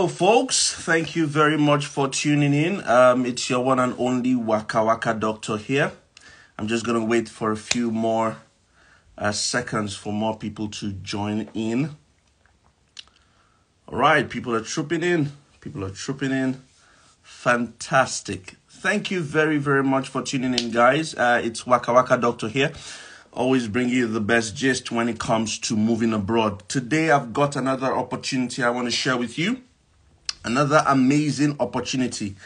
Hello folks, thank you very much for tuning in. It's your one and only Wakawaka Doctor here. I'm just going to wait for a few more seconds for more people to join in. All right, people are trooping in. Fantastic. Thank you very, very much for tuning in, guys. It's Wakawaka Doctor here. Always bring you the best gist when it comes to moving abroad. Today, I've got another opportunity I want to share with you. Another amazing opportunity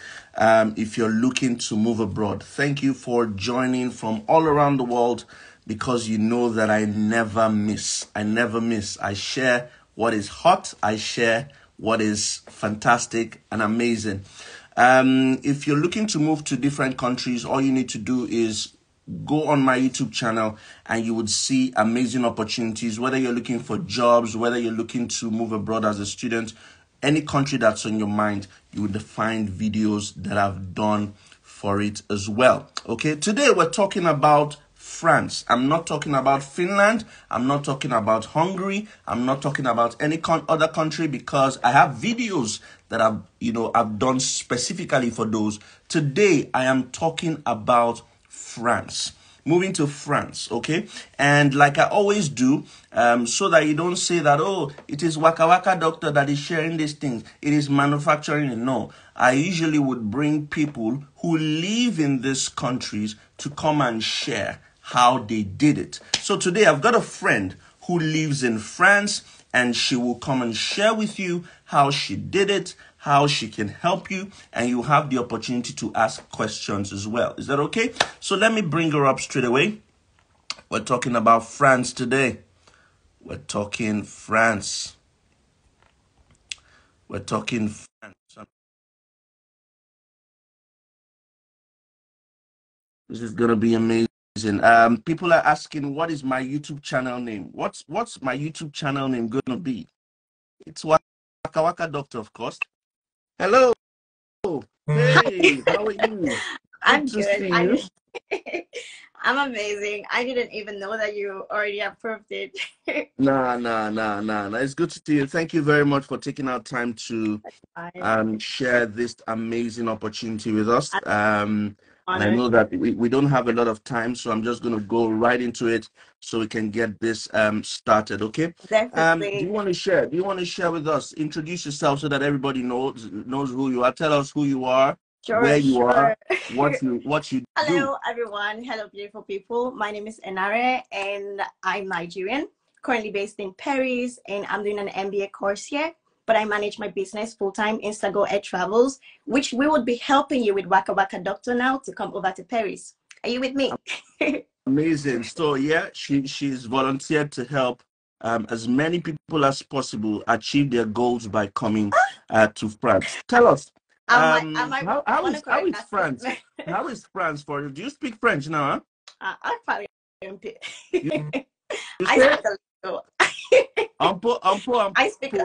if you're looking to move abroad. Thank you for joining from all around the world, because you know that I never miss. I share what is hot. I share what is fantastic and amazing. If you're looking to move to different countries, all you need to do is go on my YouTube channel and you would see amazing opportunities, whether you're looking for jobs, whether you're looking to move abroad as a student. Any country that's on your mind, you would find videos that I've done for it as well. Okay, today we're talking about France. I'm not talking about Finland. I'm not talking about Hungary. I'm not talking about any other country, because I have videos that I've done specifically for those. Today, I am talking about France. Moving to France, okay? And like I always do, so that you don't say that, oh, it is Wakawaka Doctor that is sharing these things. It is manufacturing. No, I usually would bring people who live in these countries to come and share how they did it. So today I've got a friend who lives in France, and she will come and share with you how she did it, how she can help you, and you have the opportunity to ask questions as well. Is that okay? So let me bring her up straight away. We're talking about France today. We're talking France. We're talking France. This is gonna be amazing. People are asking, what is my YouTube channel name? What's my YouTube channel name gonna be? It's Wakawaka Doctor, of course. Hello. Hey, how are you? I'm good. I'm amazing. I didn't even know that you already approved it. Nah. It's good to see you. Thank you very much for taking our time to share this amazing opportunity with us. And I know that we don't have a lot of time, so I'm just going to go right into it so we can get this started, okay? Definitely. Do you want to share with us? Introduce yourself so that everybody knows who you are. Tell us who you are. Sure, where you are, what you do. Hello, everyone. Hello, beautiful people. My name is Enare, and I'm Nigerian, currently based in Paris, and I'm doing an MBA course here. But I manage my business full-time, InstagoEd Travels, which we would be helping you with Wakawaka Doctor now to come over to Paris. Are you with me? Amazing. So, yeah, she's volunteered to help as many people as possible achieve their goals by coming to France. Tell us. How is France? How is France for you? Do you speak French now? Huh? I probably don't. I speak.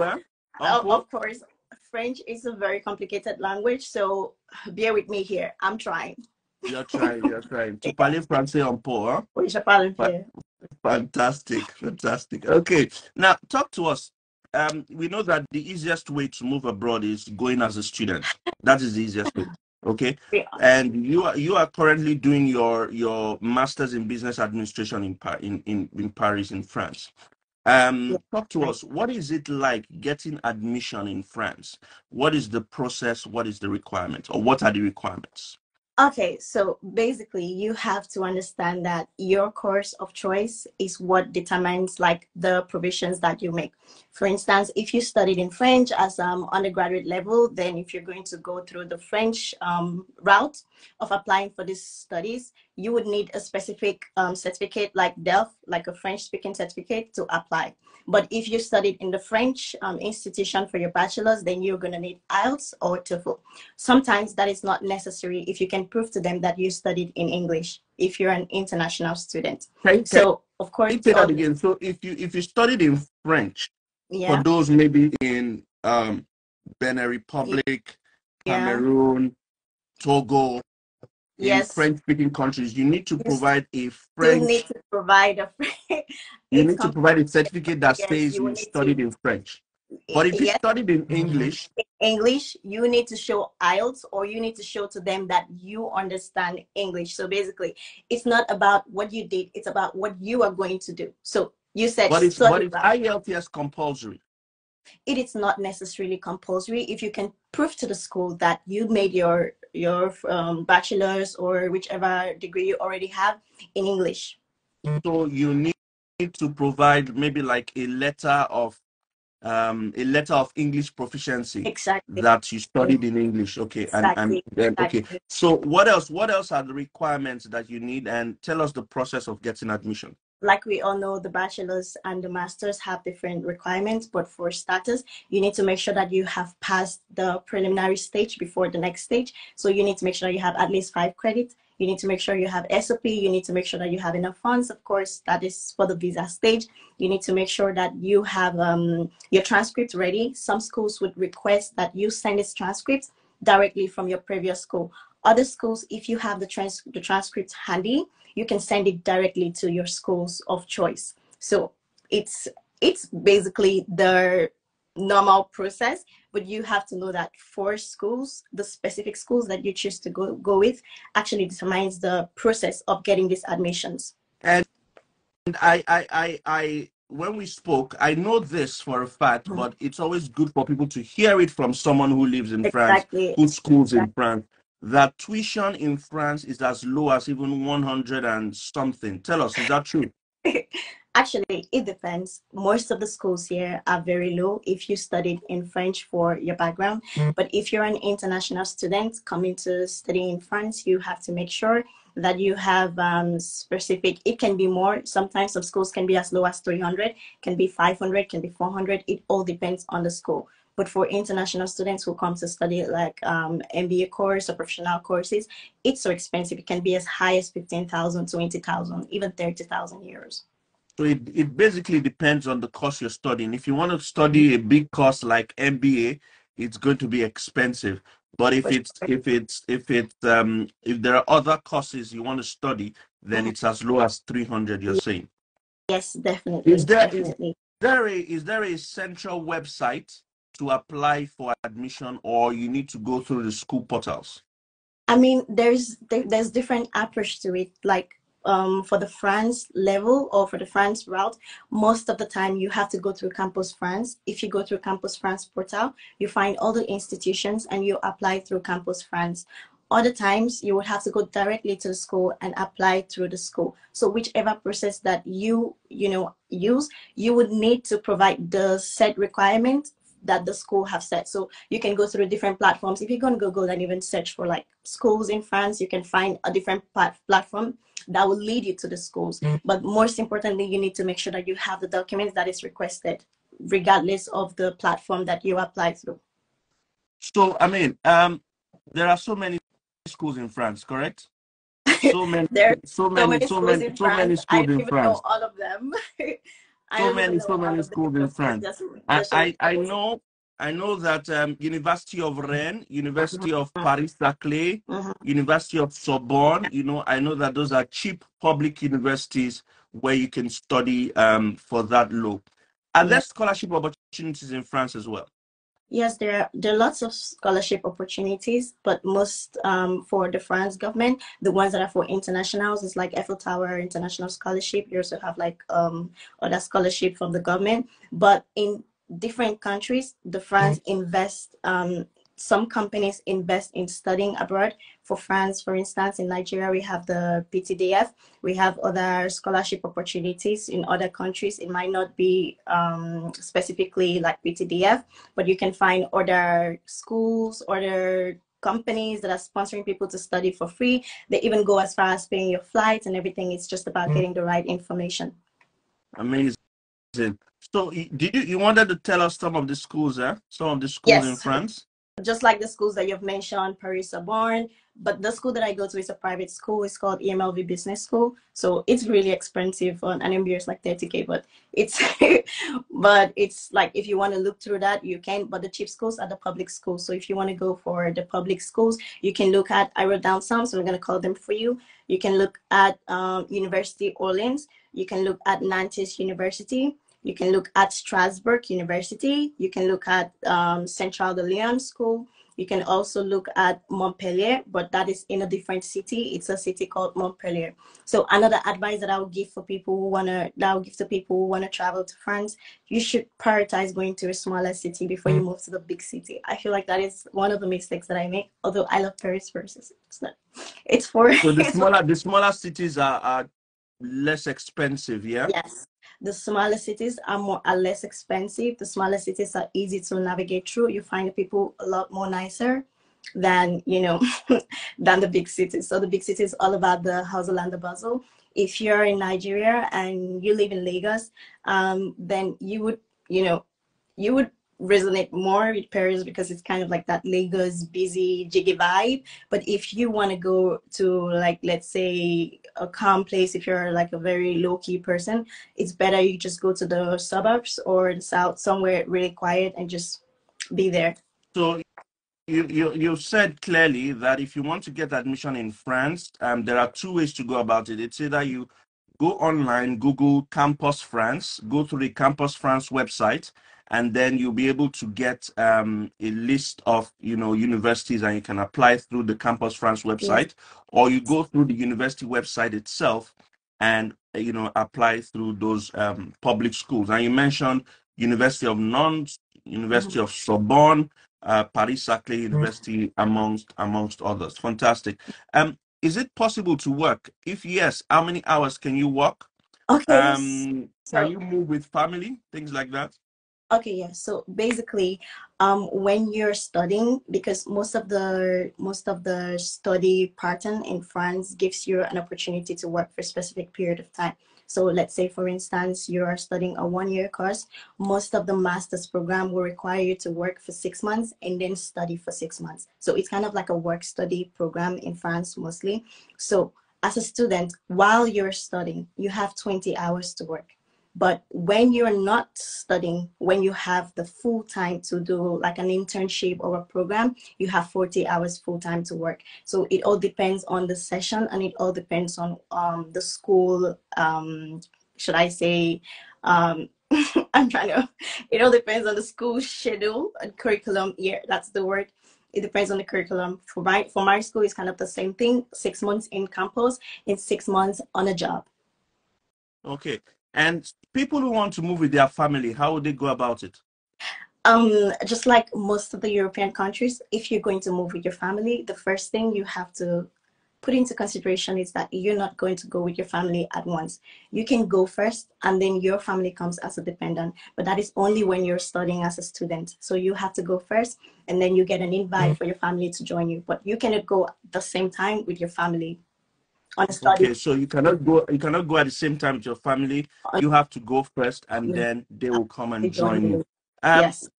Of course, French is a very complicated language, so bear with me here. I'm trying. You're trying. Tu parles français un peu, hein? Oui, je parle un peu. Fantastic. Okay, now talk to us. We know that the easiest way to move abroad is going as a student. That is the easiest way. Okay, yeah. And you are currently doing your master's in business administration in Paris, in France. Talk to us. What is it like getting admission in France? What is the process? What is the requirement, or what are the requirements? Okay, so basically you have to understand that your course of choice is what determines like the provisions that you make. For instance, if you studied in French as undergraduate level, then if you're going to go through the French route of applying for these studies, you would need a specific certificate like DELF, like a French speaking certificate, to apply. But if you studied in the French institution for your bachelor's, then you're going to need IELTS or TOEFL. Sometimes that is not necessary if you can prove to them that you studied in English, if you're an international student. Okay. So, of course... Say that again. So, if you studied in French, yeah, for those maybe in Benin Republic, yeah, Cameroon, Togo, yes, in French-speaking countries, you need to provide a French... You need to provide a certificate that says you studied in French. But if you studied in English. You need to show IELTS, or you need to show to them that you understand English. So basically, it's not about what you did. It's about what you are going to do. So you said. But it's IELTS is compulsory. It is not necessarily compulsory. If you can prove to the school that you made your bachelor's or whichever degree you already have in English. So you need to provide maybe like a letter of English proficiency. Exactly. That you studied in English. Okay. Exactly. Okay. So what else are the requirements that you need, and tell us the process of getting admission? Like we all know, the bachelor's and the master's have different requirements, but for starters, you need to make sure that you have passed the preliminary stage before the next stage. So you need to make sure you have at least 5 credits. You need to make sure you have SOP. You need to make sure that you have enough funds. Of course, that is for the visa stage. You need to make sure that you have your transcripts ready. Some schools would request that you send its transcripts directly from your previous school. Other schools, if you have the transcripts handy, you can send it directly to your schools of choice. So it's basically the normal process, but you have to know that for schools, the specific schools that you choose to go with actually determines the process of getting these admissions. And I when we spoke, I know this for a fact, but it's always good for people to hear it from someone who lives in France, who schools in France, that tuition in France is as low as even 100 and something. Tell us, is that true? Actually, it depends. Most of the schools here are very low if you studied in French for your background. But if you're an international student coming to study in France, you have to make sure that you have specific, it can be more. Sometimes some schools can be as low as 300, can be 500, can be 400. It all depends on the school. But for international students who come to study like MBA course or professional courses, it's so expensive. It can be as high as 15,000, 20,000, even 30,000 euros. So it basically depends on the course you're studying. If you want to study a big course like MBA, it's going to be expensive. But if there are other courses you want to study, then it's as low as 300. You're saying? Yes, definitely. Is there a central website to apply for admission, or you need to go through the school portals? I mean, there's different approach to it, like. For the France level or for the France route, most of the time you have to go through Campus France. If you go through Campus France portal, you find all the institutions and you apply through Campus France. Other times you would have to go directly to the school and apply through the school. So whichever process that you use, you would need to provide the set requirement that the school have set. So you can go through different platforms. If you're going to Google and even search for like schools in France, you can find a different platform that will lead you to the schools. But most importantly, you need to make sure that you have the documents that is requested, regardless of the platform that you apply through. So, I mean, there are so many schools in France, correct? So many, so many schools in France. I don't even know all of them. so many schools in France. I know that University of Rennes, University of Paris-Saclay, University of Sorbonne, I know that those are cheap public universities where you can study for that low. And there's scholarship opportunities in France as well. Yes, there are lots of scholarship opportunities, but most for the France government, the ones that are for internationals is like Eiffel Tower International Scholarship. You also have like other scholarship from the government, but in different countries, the France invest, some companies invest in studying abroad. For France, for instance, in Nigeria, we have the PTDF. We have other scholarship opportunities in other countries. It might not be specifically like PTDF, but you can find other schools, other companies that are sponsoring people to study for free. They even go as far as paying your flights and everything. It's just about getting the right information. Amazing. So you wanted to tell us some of the schools, some of the schools in France? Just like the schools that you've mentioned, Paris-Sorbonne, but the school that I go to is a private school. It's called EMLV Business School. So it's really expensive. An MBA is like 30K, but it's like if you want to look through that, you can. But the cheap schools are the public schools. So if you want to go for the public schools, you can look at, I wrote down some, so I'm going to call them for you. You can look at University of Orleans. You can look at Nantes University. You can look at Strasbourg University. You can look at Central de Leon School. You can also look at Montpellier, but that is in a different city. It's a city called Montpellier. So another advice that I would give for people who wanna, that I'll give to people who wanna travel to France, you should prioritize going to a smaller city before you move to the big city. I feel like that is one of the mistakes that I make. Although I love Paris, versus it's not. It's for so the smaller cities are less expensive, yeah. Yes. The smaller cities are less expensive. The smaller cities are easy to navigate through. You find the people a lot more nicer than, you know, than the big cities. So the big cities all about the hustle and the bustle. If you're in Nigeria and you live in Lagos, then you would, you know, you would resonate more with Paris because it's kind of like that Lagos busy jiggy vibe. But if you want to go to, like, let's say a calm place, if you're like a very low-key person, it's better you just go to the suburbs or the south, somewhere really quiet, and just be there. So you've said clearly that if you want to get admission in France, there are two ways to go about it. It's either you go online, Google Campus France, go to the Campus France website, and then you'll be able to get a list of, you know, universities, and you can apply through the Campus France website, or you go through the university website itself and, you know, apply through those public schools. And you mentioned University of Nantes, University of Sorbonne, Paris-Saclay University, amongst others. Fantastic. Is it possible to work? If yes, how many hours can you work? Okay. Can you move with family, things like that? Okay, yeah. So basically, when you're studying, because most of the study pattern in France gives you an opportunity to work for a specific period of time. So let's say, for instance, you are studying a one-year course. Most of the master's program will require you to work for 6 months and then study for 6 months. So it's kind of like a work-study program in France mostly. So as a student, while you're studying, you have 20 hours to work. But when you're not studying, when you have the full time to do like an internship or a program, you have 40 hours full time to work. So it all depends on the session, and it all depends on the school, should I say, it all depends on the school schedule and curriculum. Yeah, that's the word. It depends on the curriculum. For my school, it's kind of the same thing. 6 months in campus and 6 months on a job. Okay. And people who want to move with their family, how would they go about it? Just like most of the European countries, if you're going to move with your family, the first thing you have to put into consideration is that you're not going to go with your family at once. You can go first, and then your family comes as a dependent, but that is only when you're studying as a student. So you have to go first, and then you get an invite for your family to join you, but you cannot go at the same time with your family. Okay, so you cannot go at the same time with your family. You have to go first, and then they will come and join you. Yes.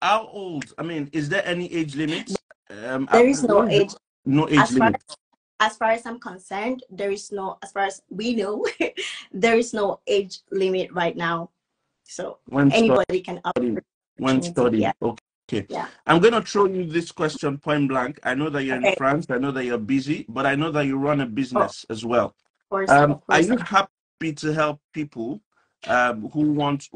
How old? I mean, is there any age limit? There is no age. No age limit. As far as I'm concerned, there is no. As far as we know, there is no age limit right now. So anybody can apply. When studying. Yeah. Okay. Okay. Yeah. I'm going to throw you this question point blank. I know that you're in France. I know that you're busy, but I know that you run a business as well. Of course. Are you happy to help people who want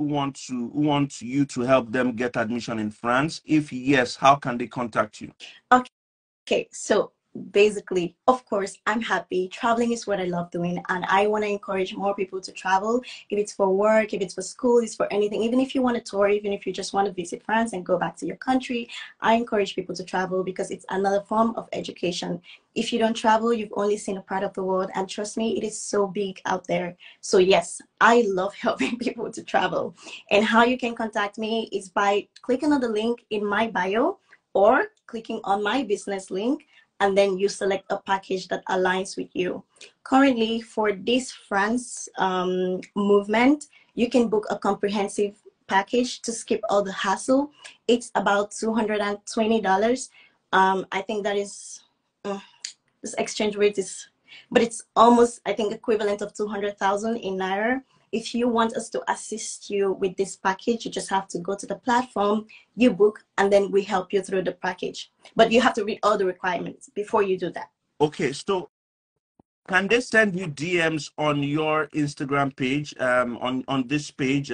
you to help them get admission in France? If yes, how can they contact you? Okay. So basically, of course, I'm happy. Traveling is what I love doing, and I want to encourage more people to travel. If it's for work, if it's for school, it's for anything. Even if you want to tour, even if you just want to visit France and go back to your country, I encourage people to travel because it's another form of education. If you don't travel, you've only seen a part of the world, and trust me, it is so big out there. So yes, I love helping people to travel. And how you can contact me is by clicking on the link in my bio or clicking on my business link, and then you select a package that aligns with you. Currently, for this France movement, you can book a comprehensive package to skip all the hassle. It's about $220. I think that is, this exchange rate is, but it's almost, I think, equivalent of 200,000 in Naira. If you want us to assist you with this package, you just have to go to the platform, you book, and then we help you through the package. But you have to read all the requirements before you do that. Okay, so Can they send you DMs on your Instagram page, on this page,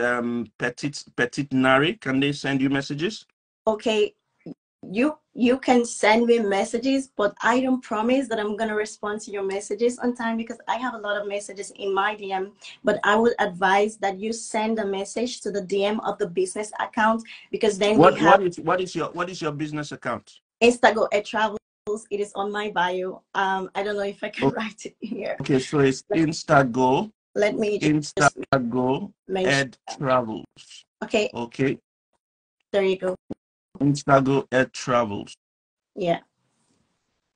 Petite Nari? Can they send you messages? Okay, you can send me messages, but I don't promise that I'm going to respond to your messages on time, because I have a lot of messages in my DM. But I would advise that you send a message to the DM of the business account, because then we have... What is your business account? InstagoEd Travels. It is on my bio. I don't know if I can write it here. Okay, so it's Instago. Let me just InstagoEd Travels. Okay. Okay. There you go. InstagoEd Travels. Yeah.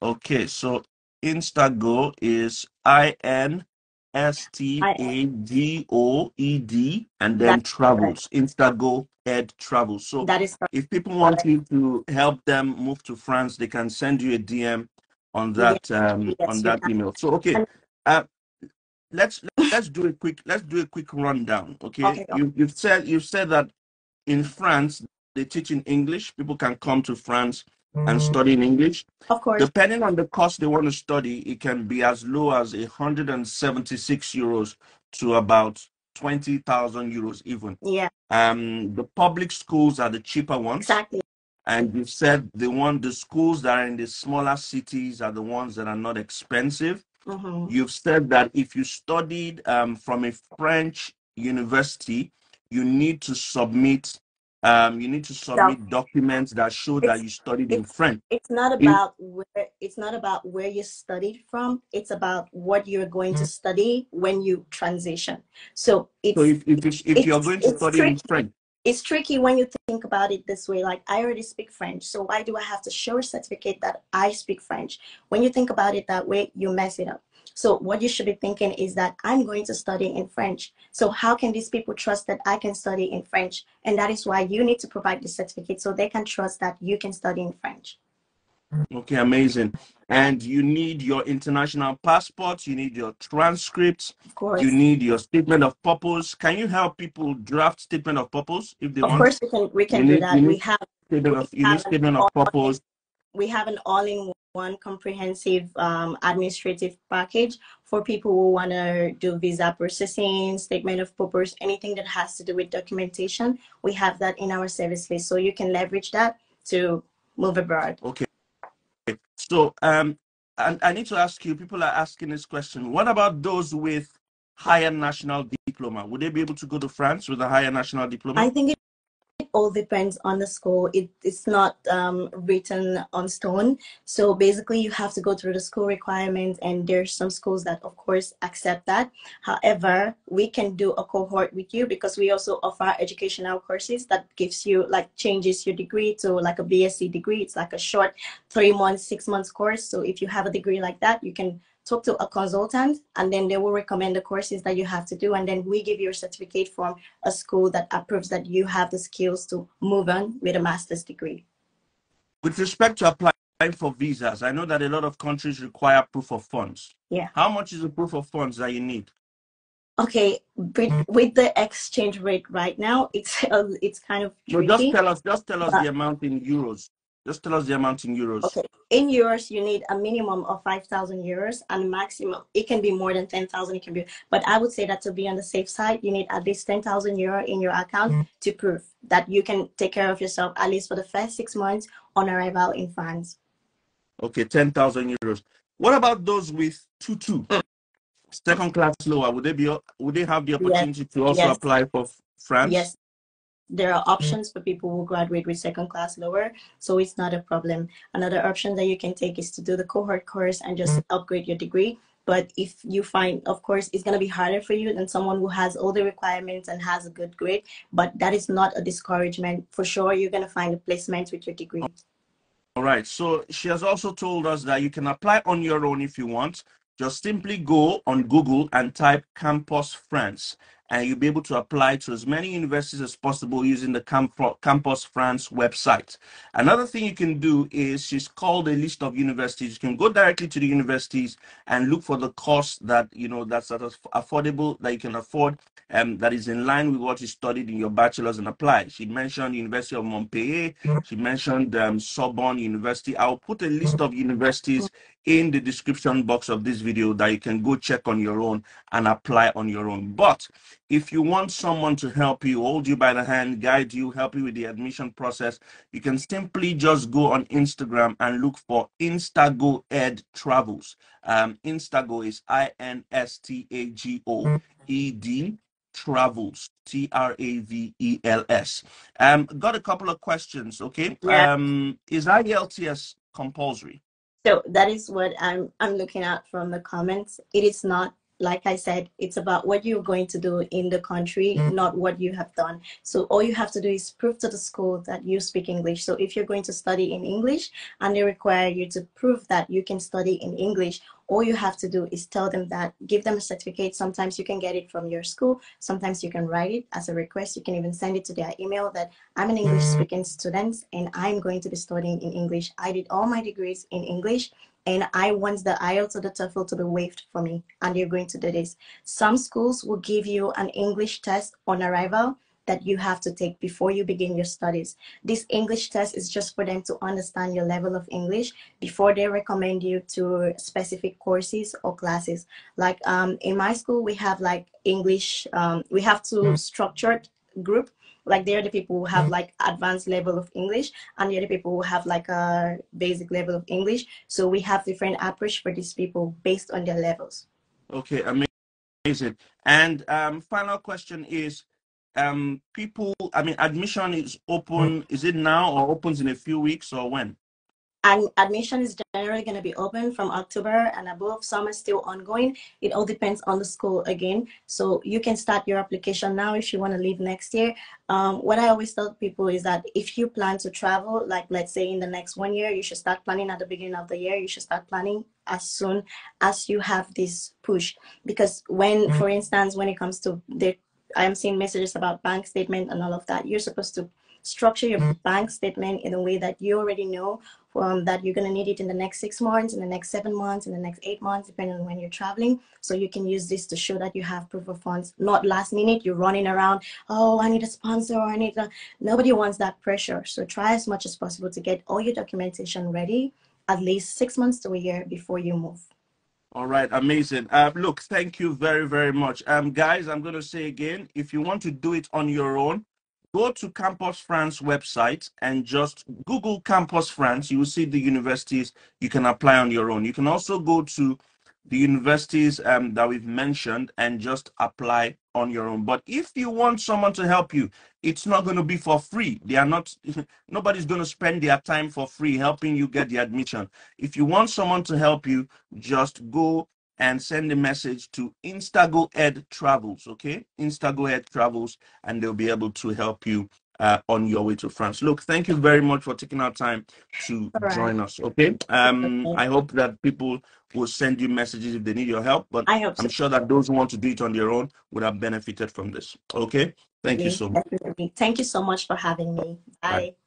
Okay, so Instago is INSTAGOED and then that's travels. Correct. InstagoEd Travels. So that is if people want you to help them move to France, they can send you a DM on that, yes, on that email. So okay, let's do a quick rundown. Okay, you've said that in France they teach in English. People can come to France and study in English. Of course. Depending on the course they want to study, it can be as low as 176 euros to about 20,000 euros even. Yeah. The public schools are the cheaper ones. Exactly. And you've said the schools that are in the smaller cities are the ones that are not expensive. Mm-hmm. You've said that if you studied from a French university, you need to submit documents that show that you studied in French. It's not about where you studied from. It's about what you're going to study when you transition. So it's, so if you're going to study in French, it's tricky when you think about it this way. Like, I already speak French, so why do I have to show a certificate that I speak French? When you think about it that way, you mess it up. So what you should be thinking is that I'm going to study in French. So how can these people trust that I can study in French? And that is why you need to provide the certificate so they can trust that you can study in French. Okay, amazing. And you need your international passport. You need your transcripts. Of course. You need your statement of purpose. Can you help people draft statement of purpose if they want? Of course, we can do that. We have statement of purpose. We have an all-in-one comprehensive administrative package for people who want to do visa processing, statement of purpose, anything that has to do with documentation. We have that in our service list, so you can leverage that to move abroad. Okay. So I need to ask you, people are asking this question. What about those with higher national diploma? Would they be able to go to France with a higher national diploma? I think it all depends on the school. It's not written on stone. So basically you have to go through the school requirements, and there's some schools that of course accept that. However, we can do a cohort with you, because we also offer educational courses that gives you, like, changes your degree to like a BSc degree. It's like a short 3 months, 6 months course. So if you have a degree like that, you can talk to a consultant, and then they will recommend the courses that you have to do. And then we give you a certificate from a school that approves that you have the skills to move on with a master's degree. With respect to applying for visas, I know that a lot of countries require proof of funds. Yeah. How much is the proof of funds that you need? Okay, with the exchange rate right now, it's kind of tricky. No, just tell us the amount in euros. Just tell us the amount in euros. Okay. In euros, you need a minimum of 5,000 euros and maximum. It can be more than 10,000. It can be, but I would say that to be on the safe side, you need at least 10,000 euro in your account to prove that you can take care of yourself, at least for the first 6 months on arrival in France. Okay, 10,000 euros. What about those with 2-2, second class lower? Would they have the opportunity to also apply for France? Yes. There are options for people who graduate with second class lower, so it's not a problem. Another option that you can take is to do the cohort course and just upgrade your degree. But if you find, of course, it's going to be harder for you than someone who has all the requirements and has a good grade, but that is not a discouragement. For sure, you're going to find a placement with your degree. All right. So she has also told us that you can apply on your own if you want. Just simply go on Google and type Campus France, and you'll be able to apply to as many universities as possible using the Campus France website. Another thing you can do is, she's called a list of universities. You can go directly to the universities and look for the course that, you know, that's affordable, that you can afford, that is in line with what you studied in your bachelor's, and apply. She mentioned University of Montpellier. She mentioned Sorbonne University. I'll put a list of universities in the description box of this video that you can go check on your own and apply on your own. But if you want someone to help you, hold you by the hand, guide you, help you with the admission process, you can simply just go on Instagram and look for InstagoEd Travels. Instago is INSTAGOED. Travels, TRAVELS. Got a couple of questions. Okay. Yeah. Is IELTS compulsory? So that is what I'm looking at from the comments. It is not, like I said, it's about what you're going to do in the country, not what you have done. So all you have to do is prove to the school that you speak English. So if you're going to study in English and they require you to prove that you can study in English, all you have to do is tell them that, give them a certificate. Sometimes you can get it from your school. Sometimes you can write it as a request. You can even send it to their email that I'm an English speaking student and I'm going to be studying in English. I did all my degrees in English and I want the IELTS or the TOEFL to be waived for me. And you're going to do this. Some schools will give you an English test on arrival that you have to take before you begin your studies. This English test is just for them to understand your level of English before they recommend you to specific courses or classes. Like in my school, we have like English, we have two structured group. Like there are the people who have like advanced level of English and the other people who have like a basic level of English. So we have different approach for these people based on their levels. Okay, amazing. And final question is, admission is open, is it now or opens in a few weeks or when? And admission is generally going to be open from October and above. Some are still ongoing. It all depends on the school again. So you can start your application now if you want to leave next year. What I always tell people is that if you plan to travel, like let's say in the next 1 year, you should start planning at the beginning of the year. You should start planning as soon as you have this push. Because when, for instance, when it comes to the I am seeing messages about bank statement and all of that. You're supposed to structure your bank statement in a way that you already know that you're going to need it in the next 6 months, in the next 7 months, in the next 8 months, depending on when you're traveling. So you can use this to show that you have proof of funds, not last minute. You're running around. Oh, I need a sponsor. Or I need a... Nobody wants that pressure. So try as much as possible to get all your documentation ready at least 6 months to a year before you move. All right, amazing. Look, thank you very, very much. Guys, I'm going to say again, if you want to do it on your own, go to Campus France website and just Google Campus France. You will see the universities you can apply on your own. You can also go to the universities that we've mentioned and just apply on your own. But if you want someone to help you, it's not going to be for free. They are not, nobody's going to spend their time for free helping you get the admission. If you want someone to help you, just go and send a message to InstagoEd Travels, okay? InstagoEd Travels, and they'll be able to help you on your way to France. Look, thank you very much for taking our time to join us, okay? I hope that people will send you messages if they need your help, but I'm sure that those who want to do it on their own would have benefited from this, okay? Thank you so much. Thank you so much for having me. Bye. Bye.